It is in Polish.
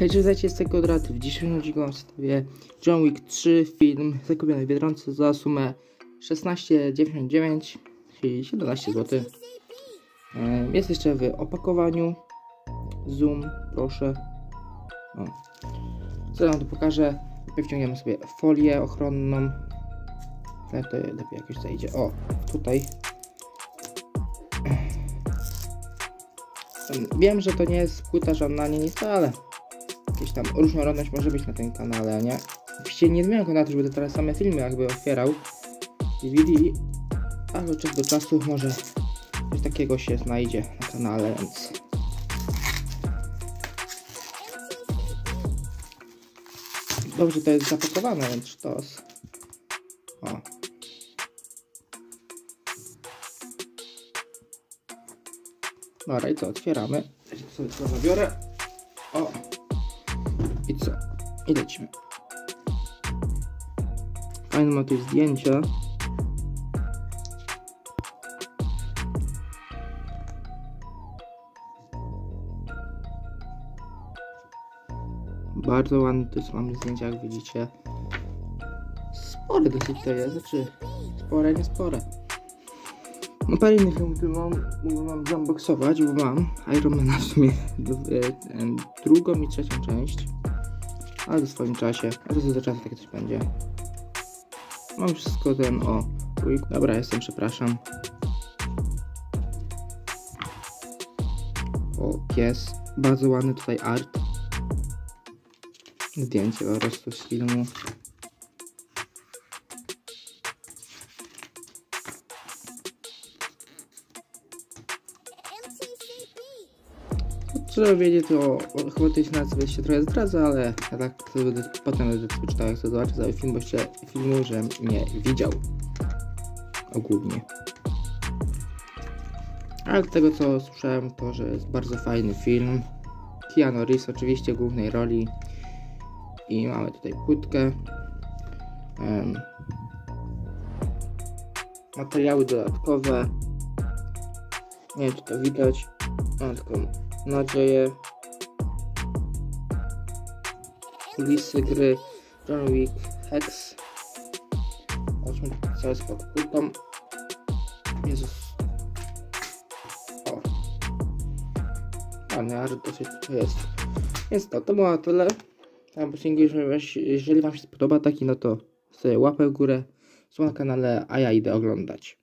Hej, cześć, jestem Kodraty. W dzisiejszym odcinku mam sobie John Wick 3 film zakupiony w Biedronce za sumę 16,99 i 17 zł. Jest jeszcze w opakowaniu. Zoom, proszę. O. Co ja wam tu pokażę? Wyciągniemy sobie folię ochronną. Tak to lepiej jakoś zajdzie. O, tutaj. Wiem, że to nie jest płyta żadna, nie nic, ale gdzieś tam różnorodność może być na tym kanale, nie? Oczywiście nie zmieniam kanału, też będę teraz same filmy jakby otwierał DVD, ale od czasu do czasu może coś takiego się znajdzie na kanale, więc... Dobrze, to jest zapakowane, więc to... O. Dobra, i co, otwieramy. Sobie to zabiorę. O. I co? I lecimy. Fajne ma tu zdjęcia. Bardzo ładne tu mamy zdjęcia, jak widzicie. Spore dosyć to jest, znaczy spore, nie spore. No parę innych filmów mam unboxować, bo mam Iron Mana w sumie drugą i trzecią część, ale w swoim czasie, a to do czasu takie coś będzie. Mam wszystko ten o... Dobra, jestem, przepraszam. O, pies. Bardzo ładny tutaj art. Zdjęcie po prostu z filmu. Trzeba wiedzieć, to chyba tej nazwy się trochę zdradza, ale ja tak potem będę czytał, jak to zobaczę cały film, bo jeszcze filmu, żem nie widział ogólnie. Ale z tego co słyszałem, to że jest bardzo fajny film. Keanu Reeves oczywiście w głównej roli. I mamy tutaj płytkę. Materiały dodatkowe. Nie wiem, czy to widać. Mam taką nadzieję. Kulisy gry John Wick Hex. Zobaczmy cały spod kultą. Jezus. O. Ładny art dosyć to jest. Więc to było na tyle. Jeżeli wam się spodoba taki, no to sobie łapę w górę. Są na kanale, a ja idę oglądać.